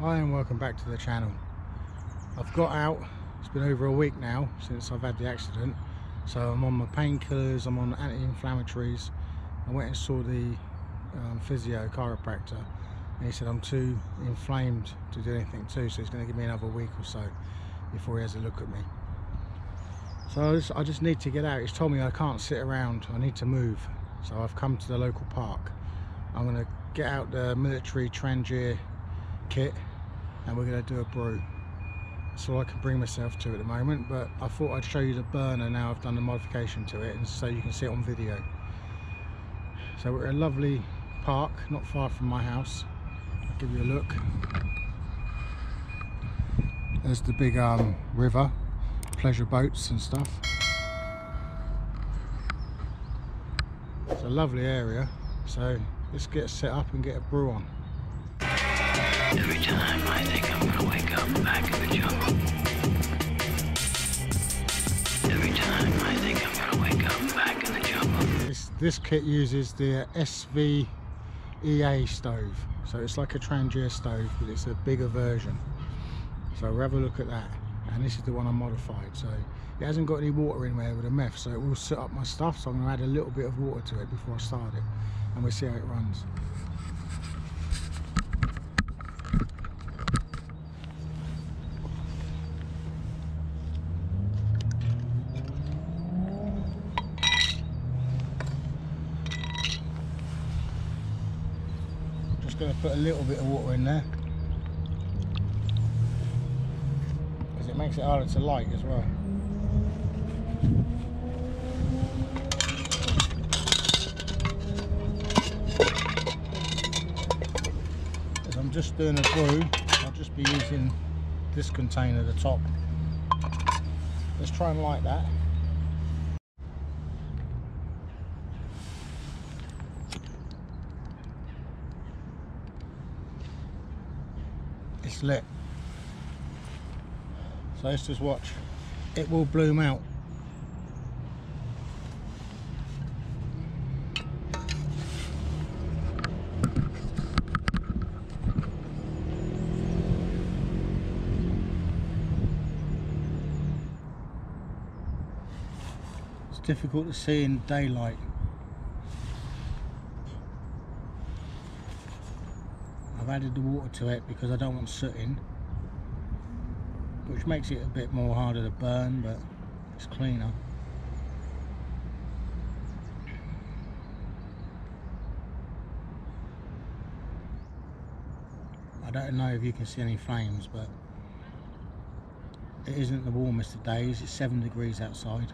Hi and welcome back to the channel. I've got out, it's been over a week now since I've had the accident, so I'm on my painkillers, I'm on anti-inflammatories. I went and saw the physio chiropractor and he said I'm too inflamed to do anything too, so he's going to give me another week or so before he has a look at me. So I just need to get out. He's told me I can't sit around, I need to move, so I've come to the local park. I'm going to get out the military Trangia kit and we're going to do a brew. That's all I can bring myself to at the moment, but I thought I'd show you the burner now I've done the modification to it and so you can see it on video. So we're at a lovely park not far from my house. I'll give you a look. There's the big river, pleasure boats and stuff. It's a lovely area, so let's get set up and get a brew on. Every time I think I'm gonna wake up back in the jungle. Every time I think I'm gonna wake up back in the jungle. This kit uses the SV EA stove. So it's like a Trangia stove, but it's a bigger version. So we'll have a look at that. And this is the one I modified. So it hasn't got any water in there with a meth, so it will sit up my stuff. So I'm gonna add a little bit of water to it before I start it. And we'll see how it runs. Going to put a little bit of water in there because it makes it harder to light as well. As I'm just doing a brew, I'll just be using this container at the top. Let's try and light that. It's lit, so let's just watch. It will bloom out. It's difficult to see in daylight. Added the water to it because I don't want soot in, which makes it a bit more harder to burn, but it's cleaner. I don't know if you can see any flames, but it isn't the warmest of days. It's 7 degrees outside.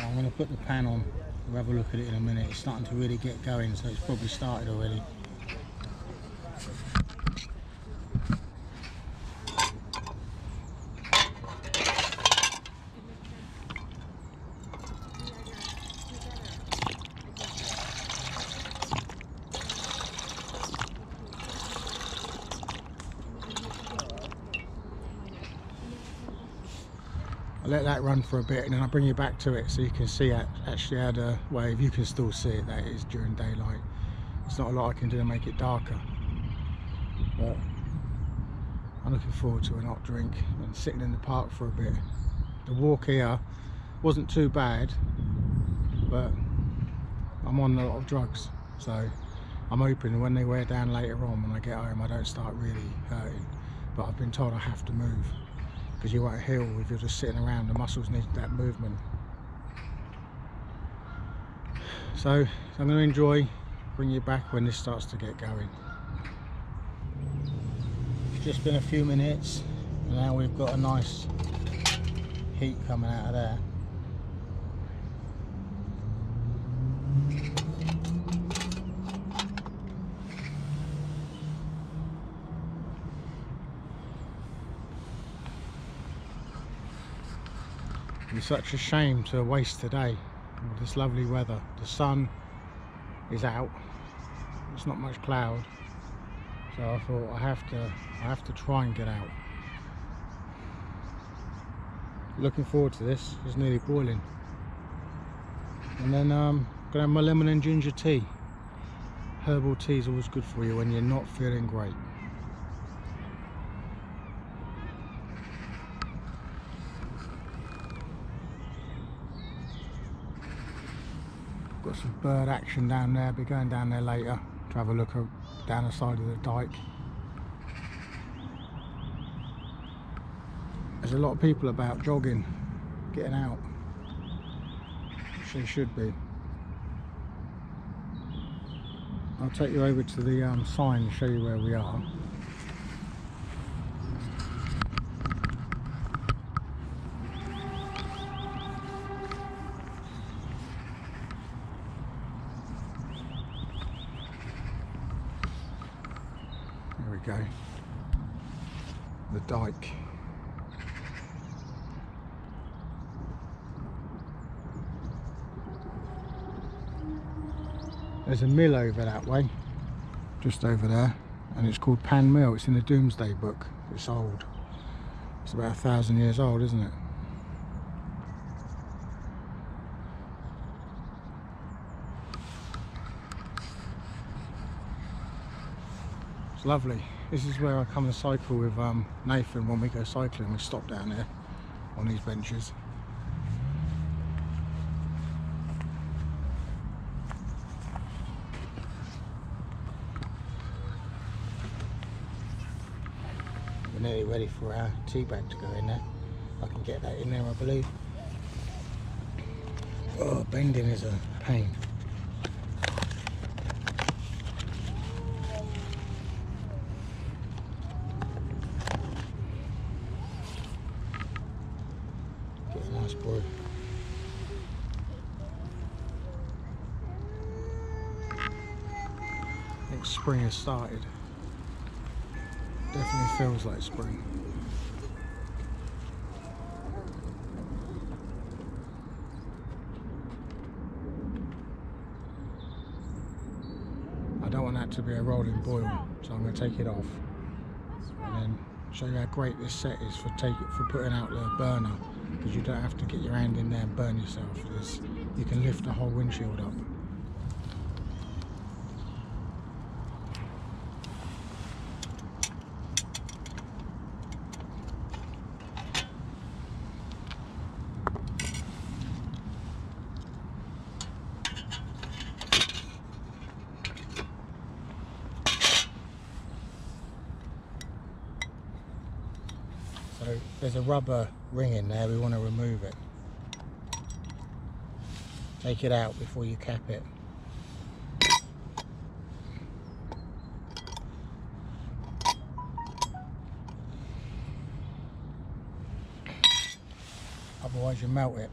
I'm going to put the pan on, we'll have a look at it in a minute. It's starting to really get going, so it's probably started already. Let that run for a bit and then I'll bring you back to it so you can see actually how the wave, you can still see it, that is during daylight. It's not a lot I can do to make it darker, but I'm looking forward to a hot drink and sitting in the park for a bit. The walk here wasn't too bad, but I'm on a lot of drugs, so I'm hoping when they wear down later on when I get home I don't start really hurting, but I've been told I have to move. Because you won't heal if you're just sitting around, the muscles need that movement. So I'm going to enjoy, bring you back when this starts to get going. It's just been a few minutes and now we've got a nice heat coming out of there. It's such a shame to waste today with this lovely weather. The sun is out, it's not much cloud, so I thought I have to try and get out. Looking forward to this, it's nearly boiling. And then Gonna have my lemon and ginger tea. Herbal tea is always good for you when you're not feeling great. Got some bird action down there. I'll be going down there later to have a look down the side of the dike. There's a lot of people about jogging, getting out, which they should be. I'll take you over to the sign and show you where we are. There we go. The dike. There's a mill over that way, just over there, and it's called Pan Mill. It's in the Doomsday Book. It's old. It's about 1,000 years old, isn't it? It's lovely. This is where I come and cycle with Nathan when we go cycling. We stop down here on these benches. We're nearly ready for our tea bag to go in there. I can get that in there, I believe. Oh, bending is a pain. Get a nice brew. I think spring has started. Definitely feels like spring. I don't want that to be a rolling boil, so I'm going to take it off and then show you how great this set is for putting out the burner, because you don't have to get your hand in there and burn yourself. You can lift the whole windshield up. There's a rubber ring in there, we want to remove it. Take it out before you cap it. Otherwise you melt it.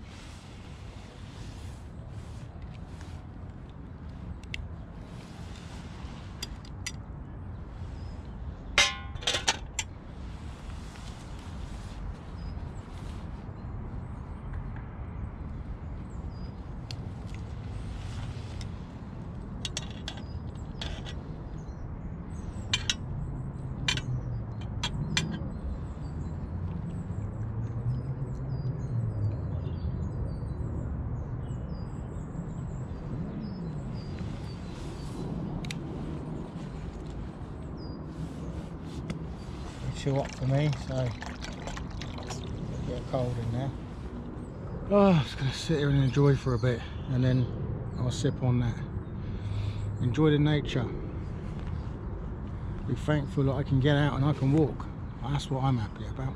Too hot for me, so a bit cold in there. Oh, I'm just gonna sit here and enjoy for a bit, and then I'll sip on that. Enjoy the nature. Be thankful that I can get out and I can walk. That's what I'm happy about.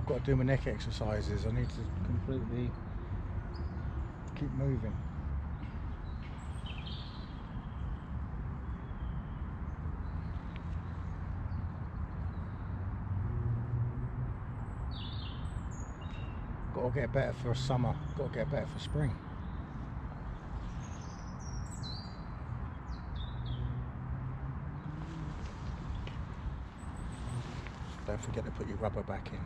I've got to do my neck exercises. I need to completely keep moving. Got to get better for summer, got to get better for spring. Don't forget to put your rubber back in.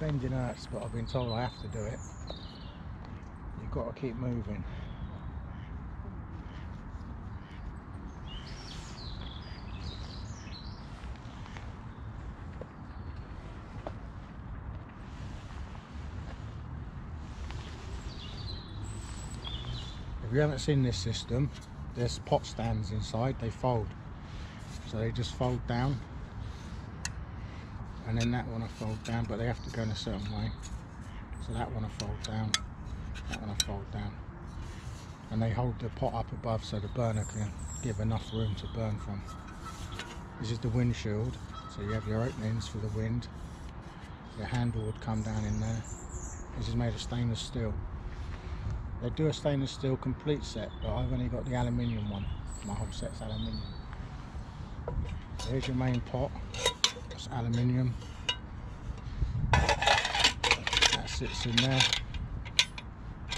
Bending hurts, but I've been told I have to do it. You've got to keep moving. If you haven't seen this system, there's pot stands inside, they fold. So they just fold down. And then that one I fold down, but they have to go in a certain way. So that one I fold down, that one I fold down. And they hold the pot up above so the burner can give enough room to burn from. This is the windshield, so you have your openings for the wind. Your handle would come down in there. This is made of stainless steel. They do a stainless steel complete set, but I've only got the aluminium one. My whole set's aluminium. Here's your main pot. Aluminium that sits in there.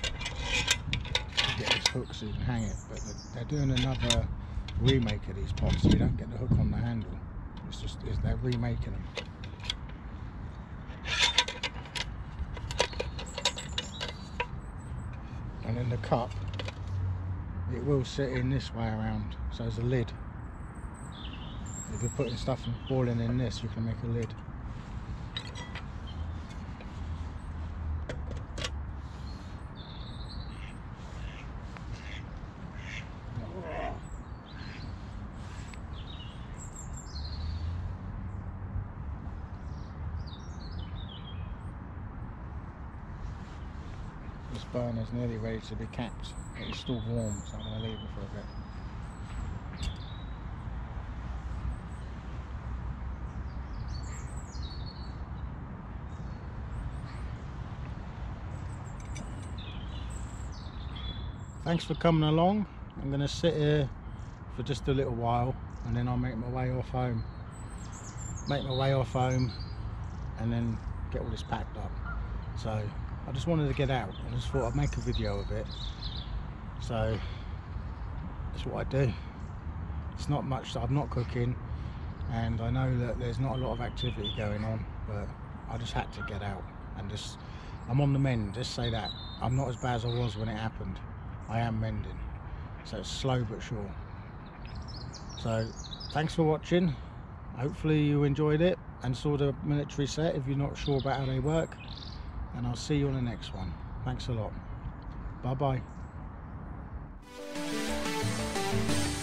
You get this hook so you can hang it, but they're doing another remake of these pots, so you don't get the hook on the handle. It's just they're remaking them. And in the cup, it will sit in this way around, so there's a lid. If you're putting stuff and boiling in this, you can make a lid. This burner's nearly ready to be capped, but it's still warm, so I'm going to leave it for a bit. Thanks for coming along. I'm going to sit here for just a little while and then I'll make my way off home. Make my way off home and then get all this packed up. So I just wanted to get out. I just thought I'd make a video of it. So that's what I do. It's not much that I'm not cooking, and I know that there's not a lot of activity going on, but I just had to get out and just, I'm on the mend, just say that. I'm not as bad as I was when it happened. I am mending, so it's slow but sure. So thanks for watching. Hopefully you enjoyed it and saw the military set if you're not sure about how they work, and I'll see you on the next one. Thanks a lot. Bye bye.